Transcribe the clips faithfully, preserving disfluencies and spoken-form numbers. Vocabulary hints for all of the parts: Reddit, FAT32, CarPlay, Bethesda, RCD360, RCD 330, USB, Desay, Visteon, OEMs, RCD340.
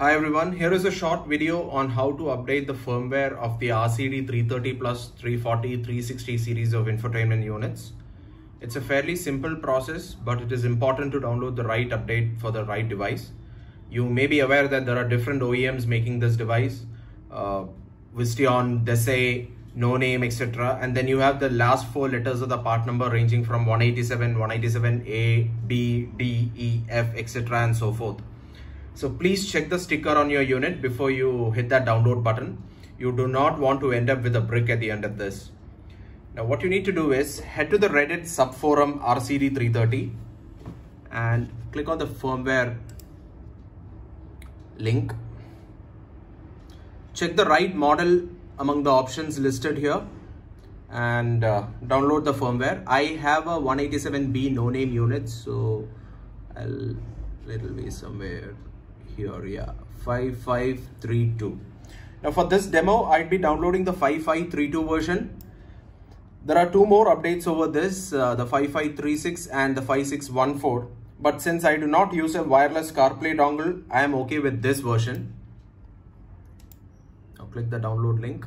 Hi everyone, here is a short video on how to update the firmware of the R C D three thirty plus, three forty, three sixty series of infotainment units. It's a fairly simple process, but it is important to download the right update for the right device. You may be aware that there are different O E Ms making this device, uh, Visteon, Desay, No Name, et cetera. And then you have the last four letters of the part number ranging from one eighty-seven, one eighty-seven, A, B, D, E, F, et cetera and so forth. So please check the sticker on your unit before you hit that download button. You do not want to end up with a brick at the end of this. Now what you need to do is head to the Reddit subforum R C D three thirty and click on the firmware link. Check the right model among the options listed here and uh, download the firmware. I have a one eighty-seven B no name unit, so I'll it'll be somewhere here, yeah, five five three two. Now for this demo, I'd be downloading the five five three two version. There are two more updates over this, uh, the five five three six and the five six one four. But since I do not use a wireless CarPlay dongle, I am okay with this version. Now click the download link.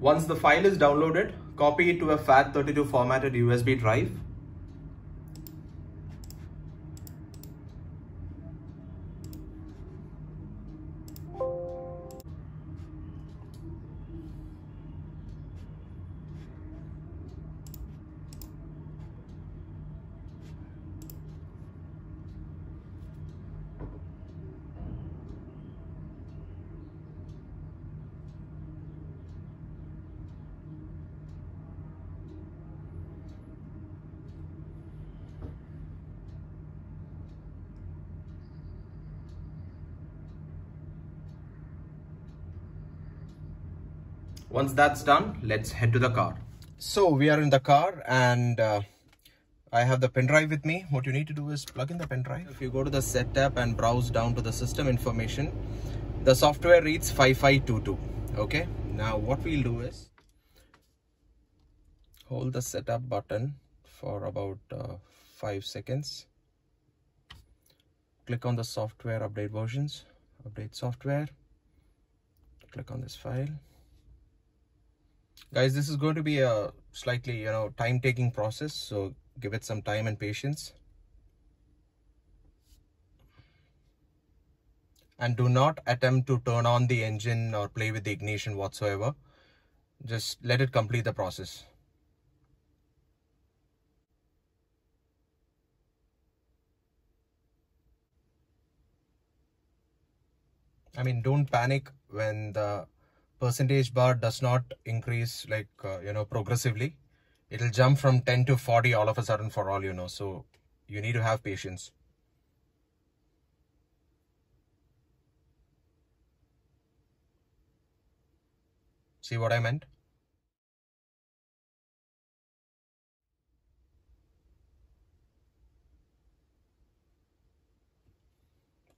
Once the file is downloaded, copy it to a FAT thirty-two formatted U S B drive. Once that's done, let's head to the car. So we are in the car and uh, I have the pen drive with me. What you need to do is plug in the pen drive. If you go to the set tab and browse down to the system information, the software reads five five two two. Okay, now what we'll do is hold the setup button for about uh, five seconds. Click on the software update versions, update software. Click on this file. Guys, this is going to be a slightly, you know, time-taking process, so give it some time and patience. And do not attempt to turn on the engine or play with the ignition whatsoever. Just let it complete the process. I mean, don't panic when the percentage bar does not increase, like, uh, you know, progressively. It'll jump from ten to forty all of a sudden for all you know. So you need to have patience. See what I meant?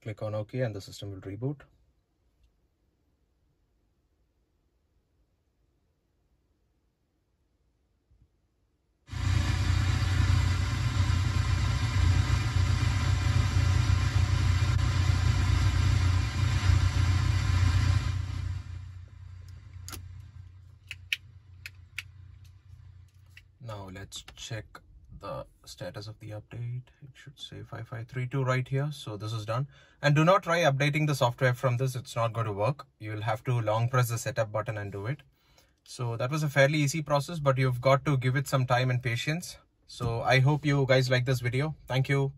Click on OK and the system will reboot. Now let's check the status of the update. It should say five five three two right here. So this is done. And do not try updating the software from this. It's not going to work. You will have to long press the setup button and do it. So that was a fairly easy process, but you've got to give it some time and patience. So I hope you guys like this video. Thank you.